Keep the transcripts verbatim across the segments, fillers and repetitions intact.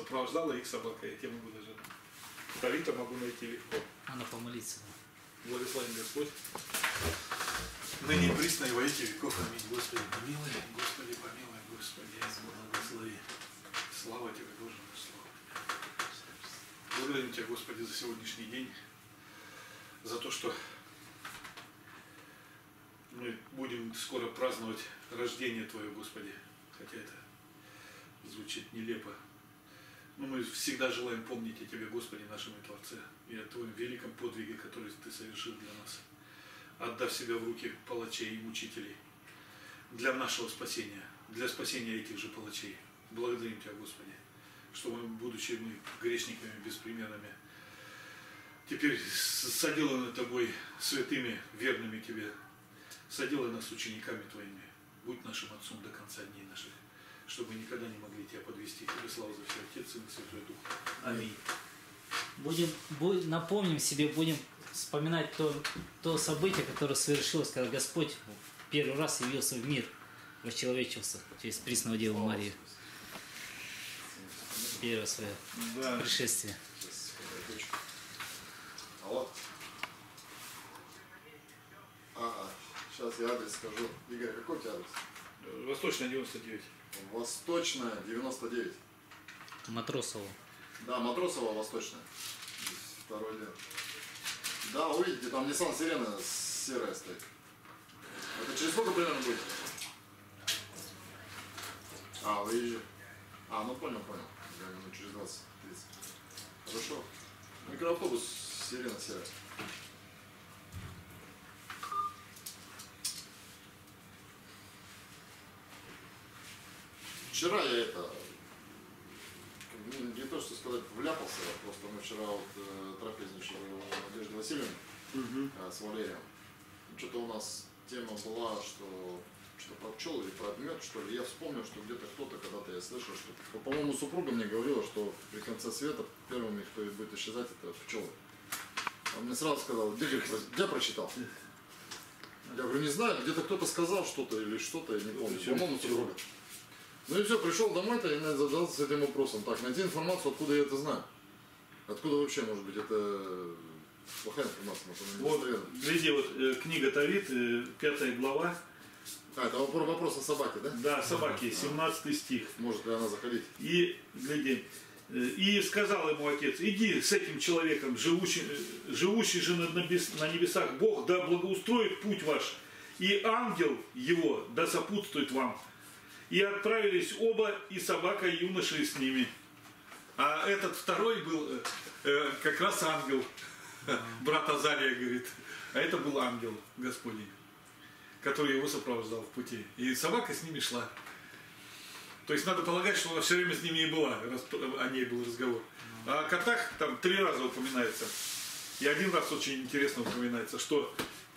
Сопровождала их собака, я тебе могу даже. Талита могу найти легко. Она помолится. Благословен Господь. Ныне присно и во веки веков. Аминь. Господи, помилуй, Господи, помилуй, Господи, благослови. Слава тебе, Боже, слава тебе. Благодарим тебя, Господи, за сегодняшний день, за то, что мы будем скоро праздновать рождение Твое, Господи, хотя это звучит нелепо. Но мы всегда желаем помнить о Тебе, Господи, нашему Творце, и о Твоем великом подвиге, который Ты совершил для нас, отдав себя в руки палачей и мучителей для нашего спасения, для спасения этих же палачей. Благодарим Тебя, Господи, что мы, будучи мы грешниками, беспримерными, теперь соделаны Тобой святыми, верными Тебе, соделай нас учениками Твоими, будь нашим Отцом до конца дней наших, чтобы никогда не могли Тебя подвести. Тебе слава за все, Отец, Сын и Святой Дух. Аминь. Будем, будем, напомним себе, будем вспоминать то, то событие, которое совершилось, когда Господь первый раз явился в мир, расчеловечился через пресного Деву Марию. Первое свое да. пришествие. Алло. А, а, сейчас я адрес скажу. Игорь, какой у тебя адрес? Восточная, девяносто девять. Восточная, девяносто девять. Матросова. Да, Матросова, Восточная. Второй день. Да, увидите, там Nissan Сирена серая стоит. Это через сколько примерно будет? А, выезжай. А, ну понял, понял. Ну, через двадцать-тридцать. Хорошо. Микроавтобус Сирена серая. Вчера я это, не то что сказать, вляпался, просто мы вчера вот э, трапезничали у Надежды Васильевны угу. э, с Валерием. Что-то у нас тема была, что что-то про пчел или про мед, что ли. Я вспомнил, что где-то кто-то, когда-то я слышал, что, по-моему, супруга мне говорила, что при конце света первыми, кто будет исчезать, это пчелы. Он мне сразу сказал, где, где, где прочитал? Я говорю, не знаю, где-то кто-то сказал что-то или что-то, я не помню, по-моему, супруга. Ну и все, пришел домой-то и задался этим вопросом. Так, найти информацию, откуда я это знаю. Откуда вообще, может быть, это плохая информация? Вот, гляди, вот э, книга Талит, э, пятая глава. А, это вопрос, вопрос о собаке, да? Да, собаке, семнадцатый стих. Может ли она заходить? И, гляди, э, и сказал ему отец, иди с этим человеком, живущий, живущий же на, небес, на небесах Бог, да благоустроит путь ваш, и ангел его да сопутствует вам. И отправились оба, и собака, и юноши с ними. А этот второй был э, как раз ангел. Брат Азария говорит. А это был ангел Господень, который его сопровождал в пути. И собака с ними шла. То есть надо полагать, что она все время с ними и была, раз о ней был разговор. А о котах там три раза упоминается. И один раз очень интересно упоминается, что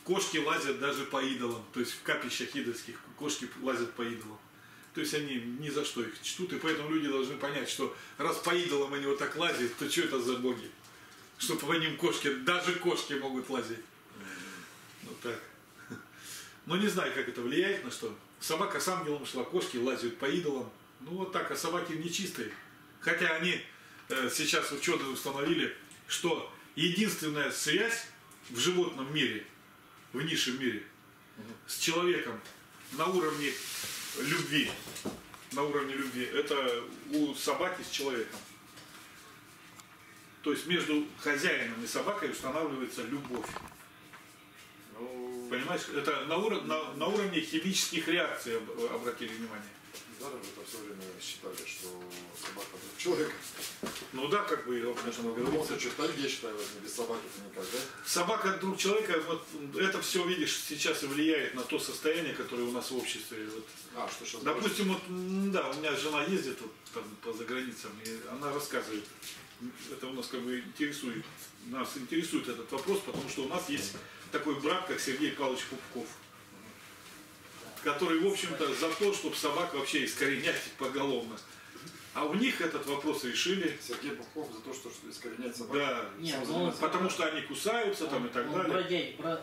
кошки лазят даже по идолам. То есть в капищах идольских кошки лазят по идолам. То есть они ни за что их чтут, и поэтому люди должны понять, что раз по идолам они вот так лазят, то что это за боги? Что по ним кошки, даже кошки могут лазить. Вот так. Но не знаю, как это влияет на что. Собака с ангелом шла, кошки лазят по идолам. Ну вот так, а собаки нечистые. Хотя они э, сейчас ученые установили, что единственная связь в животном мире, в низшем мире, с человеком на уровне любви, на уровне любви, это у собаки с человеком. То есть между хозяином и собакой устанавливается любовь. Ну, понимаешь, это на, уро... на, на уровне химических реакций об... обратили внимание. Да, это все время считали, что собака это человек. Ну да, как бы, конечно, говорится. Читали, я считаю, без собаки это никак, да? Собака друг человека, вот это все, видишь, сейчас и влияет на то состояние, которое у нас в обществе. Вот. А, что сейчас допустим, вот, да, у меня жена ездит вот, там, по заграницам, и она рассказывает. Это у нас как бы интересует. Нас интересует этот вопрос, потому что у нас есть такой брат, как Сергей Павлович Пупков, который, в общем-то, за то, чтобы собак вообще искоренять поголовно. А у них этот вопрос решили. Сергей Пупков за то, что, что искоренять собак. Да, нет, он, потому что они кусаются он, там и так далее. Бродяй, бро,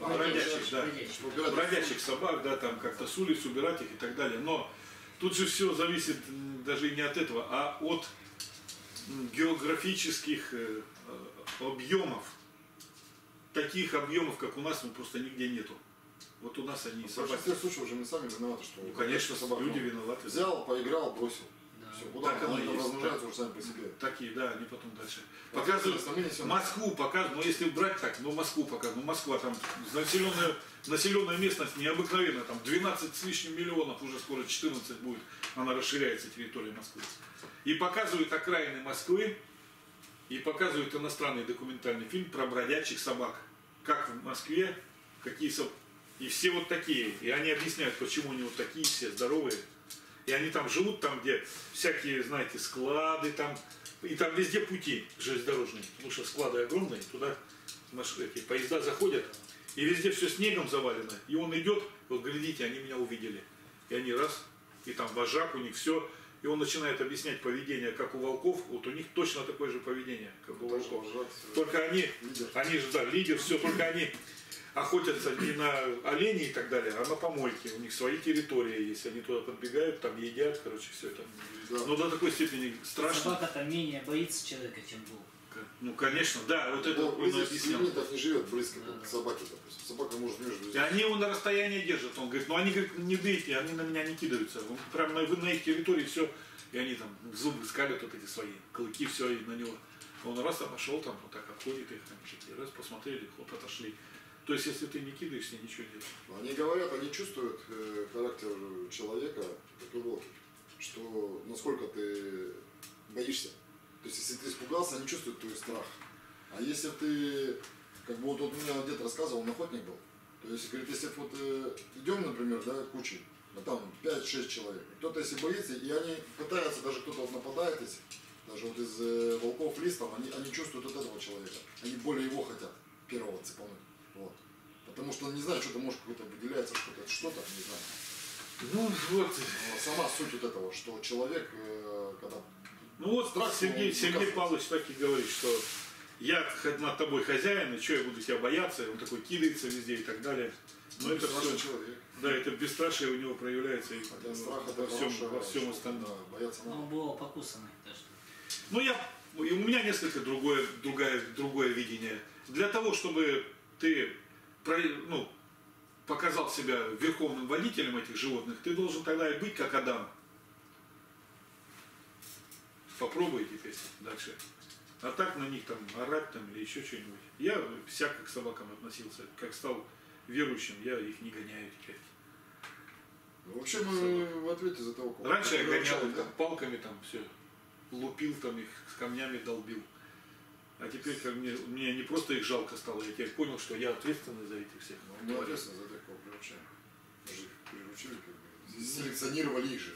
бро, бродящих, да. бродящих. бродящих собак, да, там как-то с улиц убирать их и так далее. Но тут же все зависит даже не от этого, а от географических объемов, таких объемов, как у нас, ну, просто нигде нету. Вот у нас они... Ну, в большинстве случаев уже мы сами виноваты, что... Ну, конечно, собак, люди виноваты. Взял, поиграл, бросил. Да. Все, куда так оно размножается так, уже сами по себе. Такие, да, они потом дальше. Вот показывают Москву, показывают, ну, если брать так, ну, Москву показывают, ну, Москва там, населенная, населенная местность необыкновенная, там двенадцать с лишним миллионов, уже скоро четырнадцать будет, она расширяется, территория Москвы. И показывают окраины Москвы, и показывают иностранный документальный фильм про бродячих собак. Как в Москве, какие собаки. И все вот такие. И они объясняют, почему они вот такие все здоровые. И они там живут, там где всякие, знаете, склады там. И там везде пути железнодорожные. Потому что склады огромные, туда эти поезда заходят. И везде все снегом завалено. И он идет, вот глядите, они меня увидели. И они раз, и там вожак у них все. И он начинает объяснять поведение, как у волков. Вот у них точно такое же поведение, как у волков. Только они, они же, да, лидер, все, только они... охотятся не на оленей и так далее, а на помойке. У них свои территории есть. Они туда подбегают, там едят, короче, все это. Да. Но до такой степени страшно. Собака-то менее боится человека, чем волк. Ну, конечно, да. Вот это он объяснял. Лимитов не живет близко, да, как собаки, допустим. Собака может не жить. И они его на расстоянии держат. Он говорит, ну они, говорит, не дыйте, они на меня не кидаются. Прям на, на их территории все. И они там зубы скалят вот эти свои, клыки, все и на него. Он раз обошел там, вот так обходит их, там, и раз посмотрели, хоп, отошли. То есть, если ты не кидаешься, ничего нет. Они говорят, они чувствуют э, характер человека, как и волки, что насколько ты боишься. То есть, если ты испугался, они чувствуют твой страх. А если ты, как бы вот, вот мне дед рассказывал, он охотник был. То есть, говорит, если вот э, идем, например, да, кучей, а там пять-шесть человек, кто-то если боится, и они пытаются, даже кто-то вот нападает, если, даже вот из э, волков листов, они, они чувствуют вот этого человека. Они более его хотят, первого цепануть. Вот. Потому что он не знает, что-то может какое-то выделяется, что-то, что-то, не знаю. Ну вот. Сама суть вот этого, что человек, когда... Ну вот страх, Сергей, Сергей Павлович так и говорит, что я над тобой хозяин, и что я буду тебя бояться, он такой кидается везде и так далее. Но ну, это все, человек. Да, это бесстрашие у него проявляется и во всем, во всем остальном. Бояться надо. Он был покусанный, так что... Ну я, у меня несколько другое, другое, другое видение. Для того, чтобы... ты ну, показал себя верховным водителем этих животных, ты должен тогда и быть как Адам. Попробуй теперь дальше. А так на них там орать там или еще что-нибудь. Я всяко к собакам относился. Как стал верующим, я их не гоняю теперь. Ну, вообще мы в ответе за того, кого. Раньше я гонял там, да? Палками там все. Лупил там их, с камнями долбил. А теперь как мне, мне не просто их жалко стало, я теперь понял, что я ответственный за этих всех. Ну, не ответственный за такого приручения. Мы же их приручили, как бы. Селекционировали их же.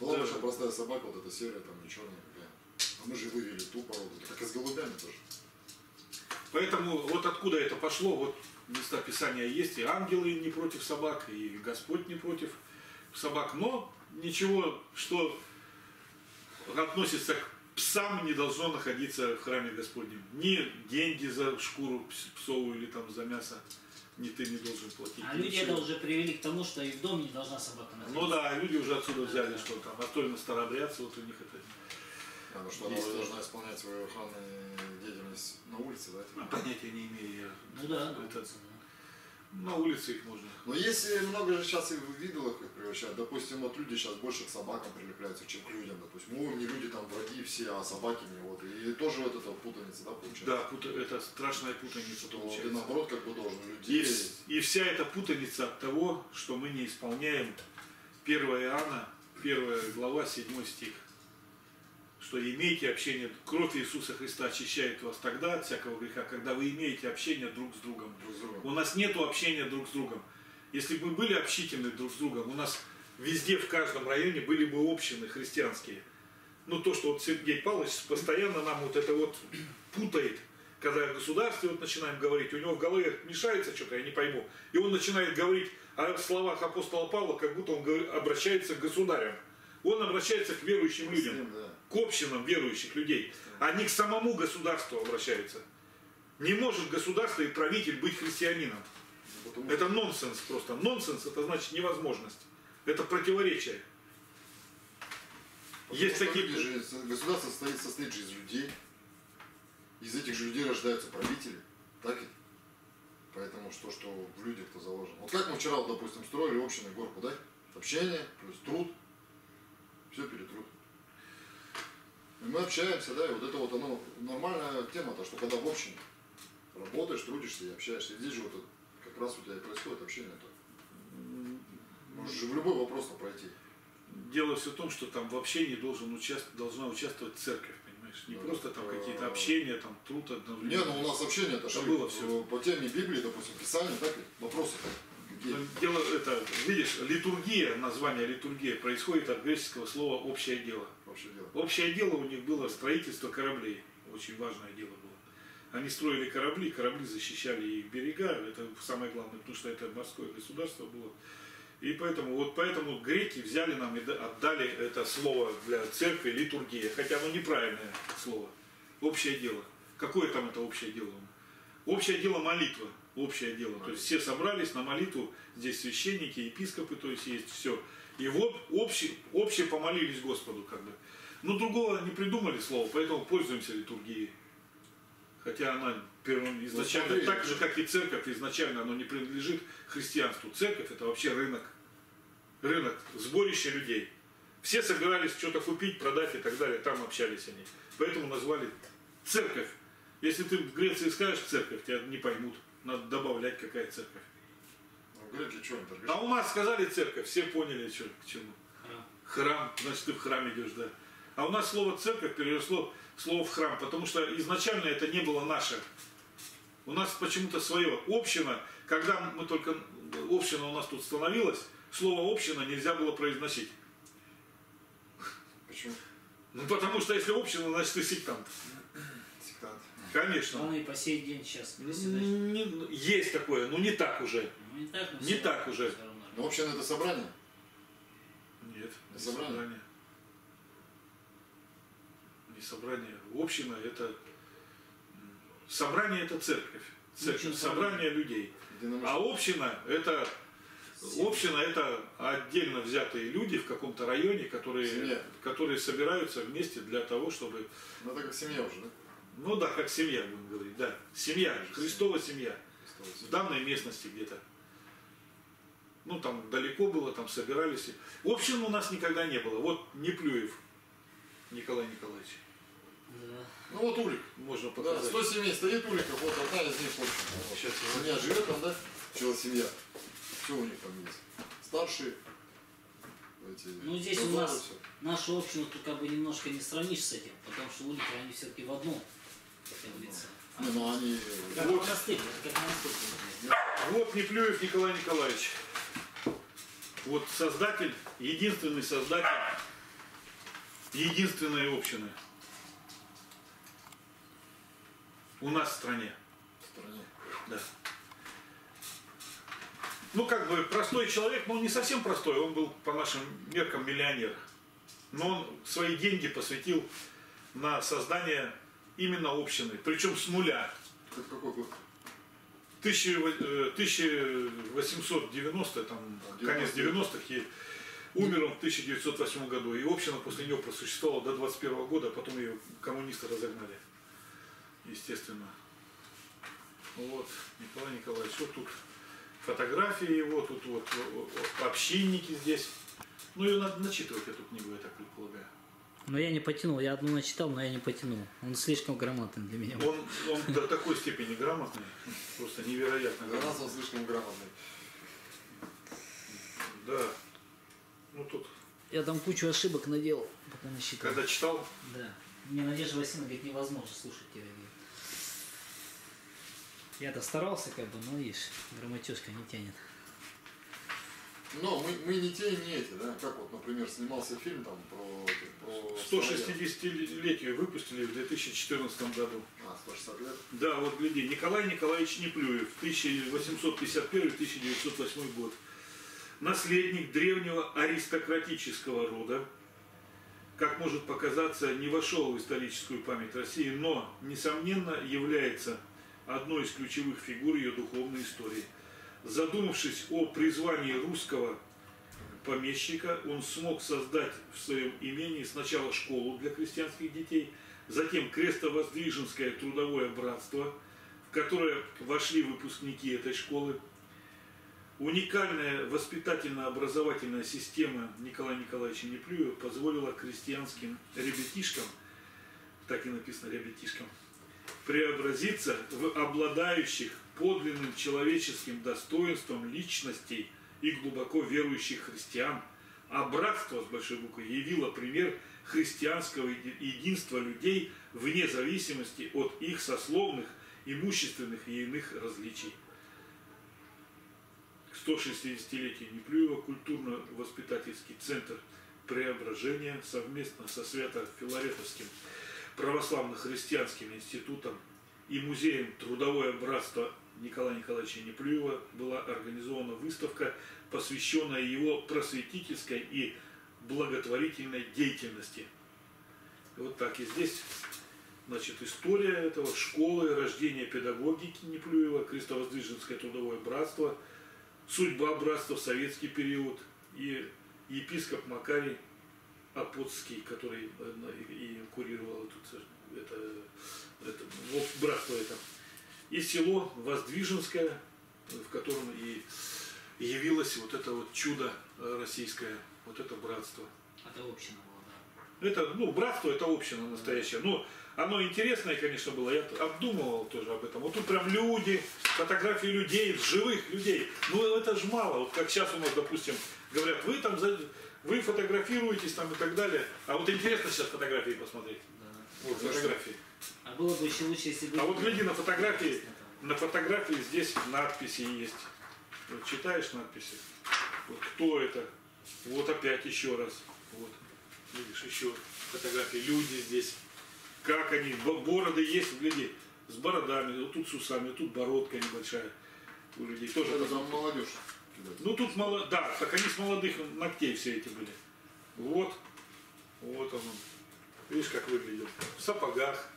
Была да. Большая простая собака, вот эта серая, там, и черная. А мы же вывели ту породу, так и с голубями тоже. Поэтому вот откуда это пошло, вот места Писания есть, и ангелы не против собак, и Господь не против собак. Но ничего, что относится к... Псам не должно находиться в храме Господнем. Ни деньги за шкуру псовую или там за мясо, ни ты не должен платить. А люди это уже привели к тому, что и в дом не должна собака находиться. Ну да, люди уже отсюда взяли, что там, особенно старообрядцы, вот у них это... А, ну что, она должна исполнять свою охранную деятельность на улице, да? Понятия не имею. Ну да, это... На улице их можно. Но если много же сейчас и видел их превращают, допустим, вот люди сейчас больше к собакам прилепляются, чем к людям, допустим. Ну, не люди там враги все, а собаки не вот. И тоже вот эта путаница, да, получается? Да, пут... это страшная путаница что получается. И наоборот, как бы должен людей. И, и вся эта путаница от того, что мы не исполняем первое Иоанна, первая глава, седьмой стих. Что имейте общение, кровь Иисуса Христа очищает вас тогда от всякого греха, когда вы имеете общение друг с другом. Друг с другом. У нас нет общения друг с другом. Если бы мы были общительны друг с другом, у нас везде, в каждом районе были бы общины христианские. Ну то, что вот Сергей Павлович постоянно нам вот это вот путает, когда о государстве вот начинаем говорить, у него в голове мешается что-то, я не пойму. И он начинает говорить о словах апостола Павла, как будто он обращается к государям. Он обращается к верующим людям, к общинам верующих людей, а не к самому государству обращается. Не может государство и правитель быть христианином. Это нонсенс просто. Нонсенс — это значит невозможность. Это противоречие. Есть такие... Государство состоит, состоит же из людей. Из этих же людей рождаются правители. Так ведь? Поэтому что, что в людях-то заложено. Вот как мы вчера, вот, допустим, строили общины горку, да? Общение плюс труд. Все перетрут. И мы общаемся, да, и вот это вот оно нормальная тема-то, что когда в общем работаешь, трудишься и общаешься. И здесь же вот это, как раз у тебя и происходит общение-то. Можешь же в любой вопрос пройти. Дело все в том, что там в общении должен участвовать, должна участвовать церковь, понимаешь? Не да, просто там а... какие-то общения, там труд, там... Не, ну у нас общение, это же было все. По теме Библии, допустим, Писания, так и вопросы. Дело это, видишь, литургия, название литургия происходит от греческого слова «общее дело». Общее дело. Общее дело у них было строительство кораблей, очень важное дело было. Они строили корабли, корабли защищали их берега, это самое главное, потому что это морское государство было. И поэтому, вот поэтому греки взяли нам и отдали это слово для церкви литургия, хотя оно неправильное слово. Общее дело. Какое там это общее дело? Общее дело молитва. Общее дело. Молитва. То есть все собрались на молитву, здесь священники, епископы, то есть есть все. И вот общие, общие помолились Господу как бы. Но другого не придумали слова, поэтому пользуемся литургией. Хотя она первым, изначально, ну, так же как и церковь, изначально она не принадлежит христианству. Церковь это вообще рынок, рынок, сборище людей. Все собирались что-то купить, продать и так далее, там общались они. Поэтому назвали церковь. Если ты в Греции скажешь церковь, тебя не поймут. Надо добавлять, какая церковь. А, Греки, что, а у нас сказали церковь, все поняли, что, к чему. Храм. Храм, значит ты в храм идешь, да. А у нас слово церковь переросло в слово в храм, потому что изначально это не было наше. У нас почему-то свое. Община, когда мы только, община у нас тут становилась, слово община нельзя было произносить. Почему? Ну потому что если община, значит ты сектант. Сектант. Конечно. Он и по сей день сейчас. Не, есть такое, но не так уже. Ну, не так, не так уже. Но община это собрание? Нет. Это собрание. собрание. Собрание. Община это собрание это церковь. Церковь. Собрание людей. А община это община это отдельно взятые люди в каком-то районе, которые, которые собираются вместе для того, чтобы. Ну это как семья уже, да? Ну да, как семья, будем говорить, да. Семья, Христова семья. Христова семья. В данной местности где-то. Ну там далеко было, там собирались. Общин у нас никогда не было. Вот Неплюев Николай Николаевич. Да. Ну вот улик можно показать. Да, сто семей стоит уликов, вот одна из них вот. Сейчас семья живет там, да? Чего семья? Все у них там есть. Старшие. Эти, ну здесь у нас все. Нашу общину тут как бы немножко не сравнишь с этим, потому что улики они все-таки в одном. Ну, а, ну, они... Как вот. Монастырь, как монастырь. Вот Неплюев Николай Николаевич. Вот создатель, единственный создатель. Единственная община у нас в стране. В стране. Да. Ну как бы простой человек, но ну, не совсем простой, он был по нашим меркам миллионер. Но он свои деньги посвятил на создание именно общины, причем с нуля. Это какой год? тысяча восемьсот девяностый, там, конец девяностых. Умер он в тысяча девятьсот восьмом году, и община после него просуществовала до двадцать первого года, потом ее коммунисты разогнали, естественно. Вот, Николай Николаевич, вот тут фотографии его, тут вот общинники здесь. Ну, ее надо начитывать, эту книгу, я так предполагаю. Но я не потянул, я одну начитал, но я не потянул. Он слишком грамотный для меня. Он, он до такой степени грамотный, просто невероятно грамотный. Для нас он слишком грамотный. Да. Ну, тут. Я там кучу ошибок наделал, пока не считал. Когда читал? Да. Мне Надежда Васильевна говорит, невозможно слушать тебя. Я-то старался, как бы, но видишь, грамотежка не тянет. Но мы, мы не те и не эти, да? Как вот, например, снимался фильм там про... про... сто шестидесятилетие выпустили в две тысячи четырнадцатом году. А, сто шестьдесят лет? Да, вот гляди, Николай Николаевич Неплюев, тысяча восемьсот пятьдесят первый — тысяча девятьсот восьмой год. Наследник древнего аристократического рода, как может показаться, не вошел в историческую память России, но, несомненно, является одной из ключевых фигур ее духовной истории. Задумавшись о призвании русского помещика он смог создать в своем имении сначала школу для крестьянских детей, затем Крестовоздвиженское трудовое братство, в которое вошли выпускники этой школы. Уникальная воспитательно-образовательная система Николая Николаевича Неплюева позволила крестьянским ребятишкам, так и написано ребятишкам, преобразиться в обладающих подлинным человеческим достоинством личностей и глубоко верующих христиан. А братство, с большой буквы, явило пример христианского единства людей вне зависимости от их сословных, имущественных и иных различий. К сто шестидесятилетию Неплюева культурно-воспитательский центр преображения совместно со Свято-Филаретовским православно-христианским институтом и музеем «Трудовое братство» Николая Николаевича Неплюева была организована выставка, посвященная его просветительской и благотворительной деятельности. Вот так и здесь, значит, история этого, школы, рождение педагогики Неплюева, Крестовоздвиженское трудовое братство, судьба братства в советский период и епископ Макарий Апоцкий, который и курировал это, это, это, вот братство это. И село Воздвиженское, в котором и явилось вот это вот чудо российское, вот это братство. Это община была, да? Это, ну, братство это община настоящая. Но оно интересное, конечно, было. Я обдумывал тоже об этом. Вот тут прям люди, фотографии людей, живых людей. Ну, это же мало. Вот как сейчас у нас, допустим, говорят, вы там, вы фотографируетесь там и так далее. А вот интересно сейчас фотографии посмотреть. Да. Вот фотографии. А было бы еще лучше, если бы... А вот гляди на фотографии, на фотографии здесь надписи есть. Вот читаешь надписи. Вот кто это? Вот опять еще раз. Вот. Видишь, еще фотографии. Люди здесь. Как они? Бороды есть, гляди. С бородами. Вот тут с усами, вот тут бородка небольшая у людей. Тоже это там молодежь. Ну тут мало. Да, так они с молодых ногтей все эти были. Вот. Вот он. Видишь, как выглядит. В сапогах.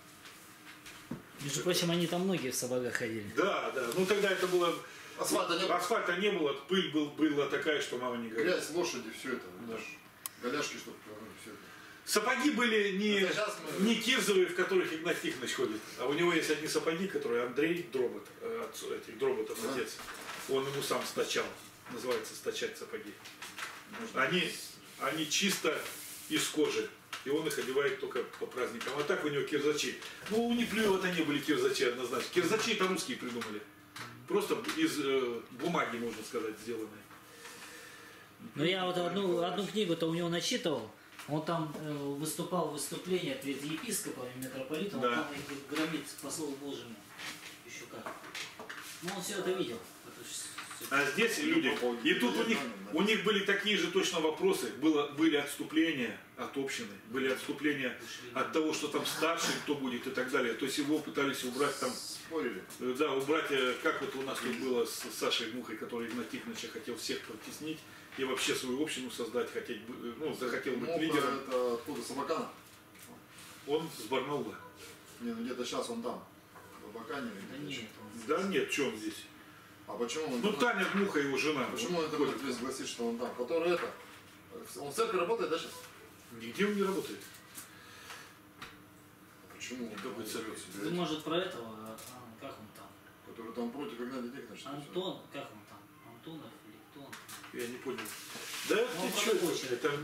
Между прочим, они там многие в сапогах ходили. Да, да. Ну тогда это было... Асфальта не, Асфальта не было, пыль был, была такая, что мама не говорила. Грязь, лошади, все это. Да. Голяшки, чтобы все это. Сапоги были не, мы... не кирзовые, в которых Игнатий Тихонович ходит. А у него есть одни сапоги, которые Андрей Дробот, отцу, этих Дроботов, а? Отец. Он ему сам стачал. Называется стачать сапоги. Они, они чисто из кожи. И он их одевает только по праздникам. А так у него кирзачи. Ну, у Неплюева-то не были кирзачи однозначно. Кирзачи это русские придумали. Просто из э, бумаги, можно сказать, сделанные. Ну, я вот одну, одну книгу-то у него начитывал. Он там э, выступал в выступлениях перед епископом и митрополитом. Да. Он там их громит по слову Божьему. Еще как. Ну, он все это видел. А здесь люди, и тут у них, у них были такие же точно вопросы, было, были отступления от общины, были отступления от того, что там старший кто будет и так далее. То есть его пытались убрать там, да, убрать, как вот у нас тут было с Сашей Мухой, который Игнатий Тихонович хотел всех подтеснить и вообще свою общину создать, хотеть, ну, захотел быть лидером. Это откуда, Самакана? Он с Барнаула. Не, ну где-то сейчас он там, в Абакане. Да нет, что он здесь? А почему он... Ну, это... Таня Муха, его жена. Почему он это будет весь гласит, что он там? Который это... Он в церкви работает, да, сейчас? Нигде он не работает. Почему он какой церковь? Ты, может, про этого, а, как он там? Который там против Игнатия Тихоновича. Антон, как он там? Антонов или кто он? Я не понял. Да это что? Это...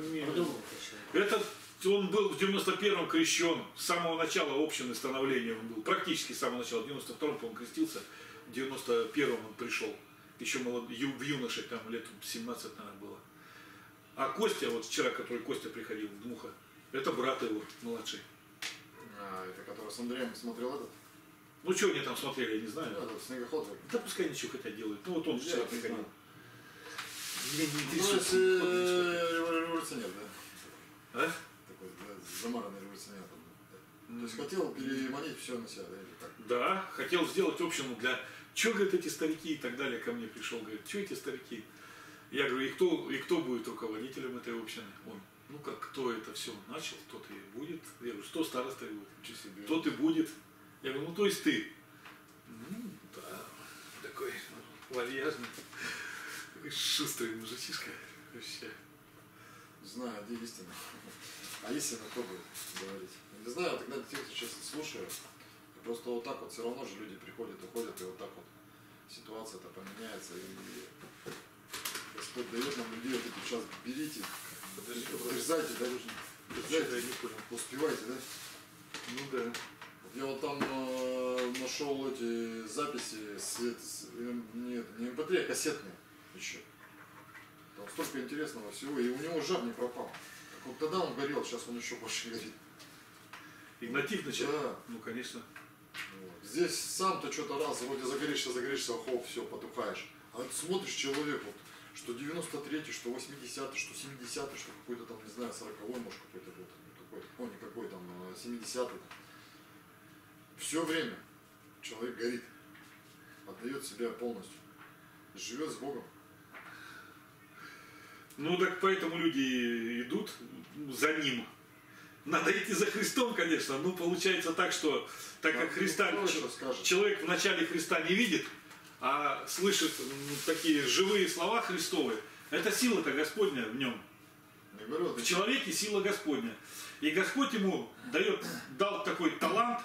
это... Он был в девяносто первом крещен. С самого начала общины становления он был. Практически с самого начала. В девяносто втором, по-моему, крестился. В девяносто первом он пришел, еще молод... Ю... в юноше, там лет семнадцать, наверное, было. А Костя, вот вчера, который Костя приходил, Муха, это брат его, младший. А, это который с Андреем смотрел этот? Ну, что они там смотрели, я не знаю. Да, снегоход. Да пускай ничего хотят делают. Ну, вот он вчера приходил. Не, не, ну, это революционер, да? А? Такой, да, замаранный революционер. То есть хотел переманить все на себя, да? Или так? Да, хотел сделать общину для... Че, говорит, эти старики и так далее, ко мне пришел, говорит, что эти старики? Я говорю, и кто, и кто будет руководителем этой общины? Он, ну как, кто это все начал, тот и будет. Я говорю, что старостой будет? Че себе? Тот и будет. Я говорю, ну то есть ты. Ну да, такой вальяжный, шустрый мужичишка вообще. Знаю, где истина. А истина кто будет говорить? Не знаю, тогда тех, кто честно слушаю. Просто вот так вот все равно же люди приходят, уходят, и вот так вот ситуация-то поменяется. И Господь дает нам людей вот эти сейчас, берите, подтверждайте, да, подтверждайте, успевайте, да? Ну да. Вот я вот там э, нашел эти записи, свет, с, нет, не эм пэ три, а кассетные еще. Там столько интересного всего, и у него жар не пропал. Так вот тогда он горел, сейчас он еще больше горит. Игнатий начал? Да. Ну конечно. Вот. Здесь сам-то что-то раз, вроде загоришься, загоришься, хоп, все, потухаешь. А вот смотришь, человек, вот, что девяносто третий, что восьмидесятый, что семидесятый, что какой-то там, не знаю, сороковой, может, какой-то год, какой-то, ну, никакой там, семидесятый. Все время человек горит, отдает себя полностью, живет с Богом. Ну так поэтому люди идут за Ним. Надо идти за Христом, конечно, но получается так, что так как Христа человек в начале Христа не видит, а слышит такие живые слова Христовы, это сила-то Господня в нем. В человеке сила Господня. И Господь ему дает, дал такой талант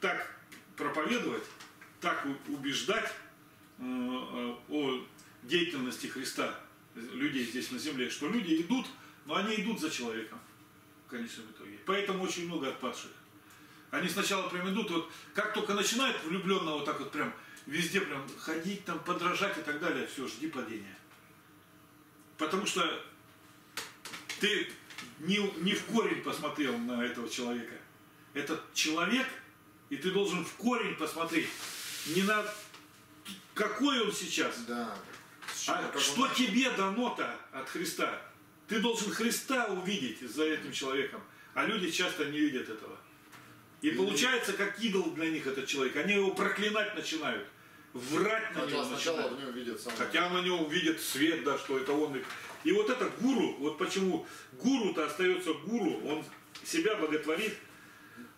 так проповедовать, так убеждать о деятельности Христа людей здесь на земле, что люди идут, но они идут за человеком в конечном итоге. Поэтому очень много отпадших. Они сначала прям идут, вот как только начинают влюбленного вот так вот прям везде прям ходить, там подражать и так далее, все, жди падения. Потому что ты не, не в корень посмотрел на этого человека. Этот человек, и ты должен в корень посмотреть, не на какой он сейчас, да, а что он... тебе дано-то от Христа. Ты должен Христа увидеть за этим человеком, а люди часто не видят этого. И, и получается, как идол для них этот человек, они его проклинать начинают, врать на него начинают. Хотя на него видит свет, да, что это он. И вот это гуру, вот почему гуру-то остается гуру, он себя боготворит.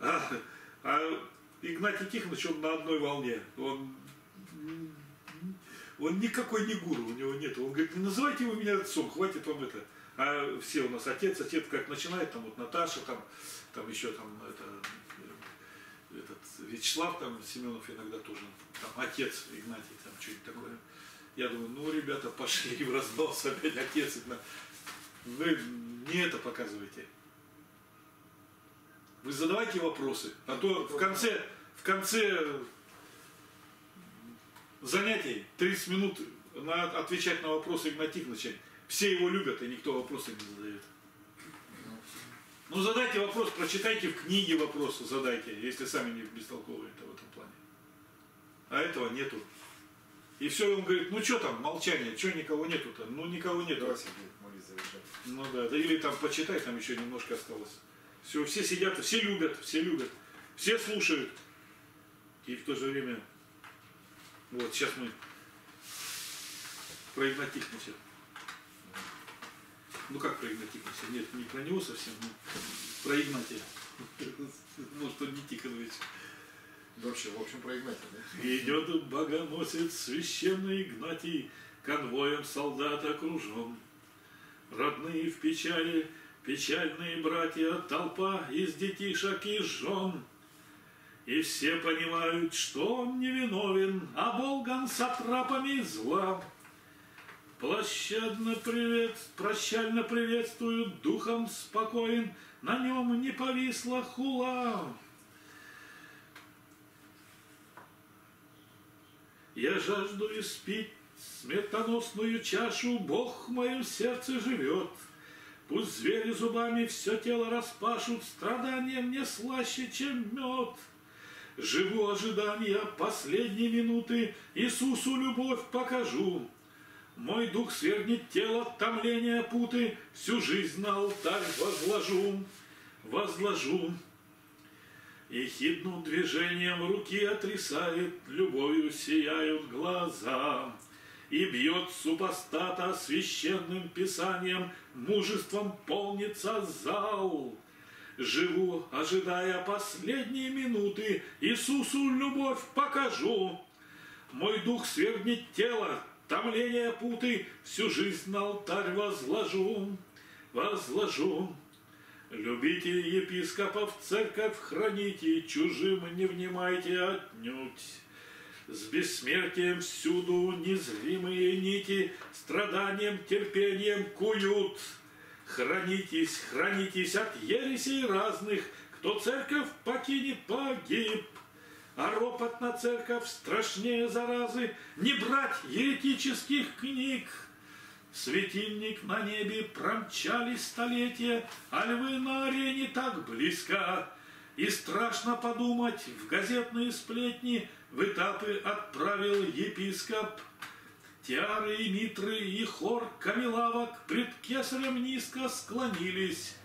А, а Игнатий Тихонович, он на одной волне. Он, он никакой не гуру, у него нет. Он говорит, не называйте его меня отцом, хватит вам это. А все у нас отец, отец как начинает, там вот Наташа, там, там еще там это, этот Вячеслав там, Семенов иногда тоже, там отец Игнатий, там что-нибудь такое. Я думаю, ну ребята, пошли, и раздался опять отец Игнатий. Вы не это показываете. Вы задавайте вопросы, а то в конце, в конце занятий тридцать минут надо отвечать на вопросы Игнатия Тихоновича. Все его любят, и никто вопросы не задает. Ну задайте вопрос, прочитайте в книге вопросы, задайте, если сами не бестолковые в этом плане. А этого нету. И все, и он говорит, ну что там, молчание, что никого нету-то? Ну никого нету. Давай, ну да, да, или там почитай, там еще немножко осталось. Все, все сидят, все любят, все любят, все слушают. И в то же время, вот сейчас мы про Игнатия Тихоновича. Ну как про Игнатия Тихоновича? Нет, не про него совсем, но про Игнатия. Может, он не Тихонович. Вообще, в общем, про Игнатия, да? Идет богоносец священный Игнатий, конвоем солдат окружен. Родные в печали, печальные братья, толпа из детишек и жен. И все понимают, что он невиновен, оболган сатрапами зла. Площадно привет, прощально приветствуют, духом спокоен, на нем не повисла хула. Я жажду испить смертоносную чашу, Бог в моем сердце живет. Пусть звери зубами все тело распашут, страдания мне слаще, чем мед. Живу ожидания последней минуты, Иисусу любовь покажу. Мой дух свергнет тело, томление путы, всю жизнь на алтарь возложу, возложу. И хитным движением руки отрисает, любовью сияют глаза. И бьет супостата священным писанием, мужеством полнится зал. Живу, ожидая последние минуты, Иисусу любовь покажу. Мой дух свергнет тело, томление путы, всю жизнь на алтарь возложу. возложу. Любите епископов, церковь храните, чужим не внимайте отнюдь. С бессмертием всюду незримые нити страданием, терпением куют. Хранитесь, хранитесь от ересей разных, кто церковь покинет, погиб. А ропот на церковь страшнее заразы, не брать еретических книг. Светильник на небе промчались столетия, а львы на арене так близко. И страшно подумать, в газетные сплетни в этапы отправил епископ. Тиары и митры и хор камелавок пред кесарем низко склонились.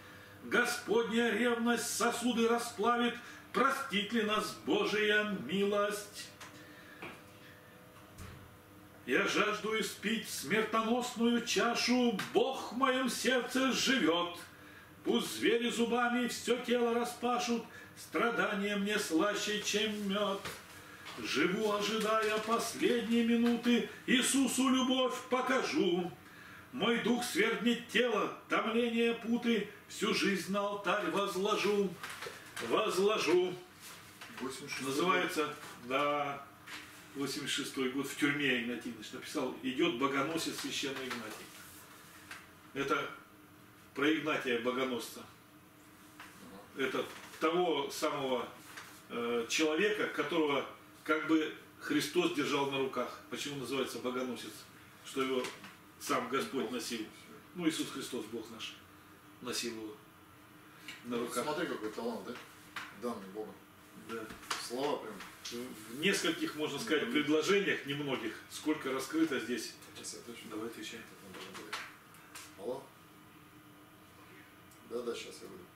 Господня ревность сосуды расплавит, простит ли нас Божия милость? Я жажду испить смертоносную чашу, Бог в моем сердце живет. Пусть звери зубами все тело распашут, страдание мне слаще, чем мед. Живу, ожидая последней минуты, Иисусу любовь покажу. Мой дух свергнет тело, томление путы, всю жизнь на алтарь возложу. Возложу. Называется, да... восемьдесят шестой год, в тюрьме Игнатий написал, идет богоносец священный Игнатий. Это про Игнатия Богоносца. Это того самого э, человека, которого как бы Христос держал на руках. Почему называется богоносец? Что его сам Господь носил. Ну, Иисус Христос, Бог наш, носил его на руках. Смотри, какой талант, да? Данный Богом. Да. Слова прям. В нескольких, можно сказать, предложениях, немногих, сколько раскрыто здесь. Сейчас я отвечу. Давай отвечай. Алло? Да-да, сейчас я буду.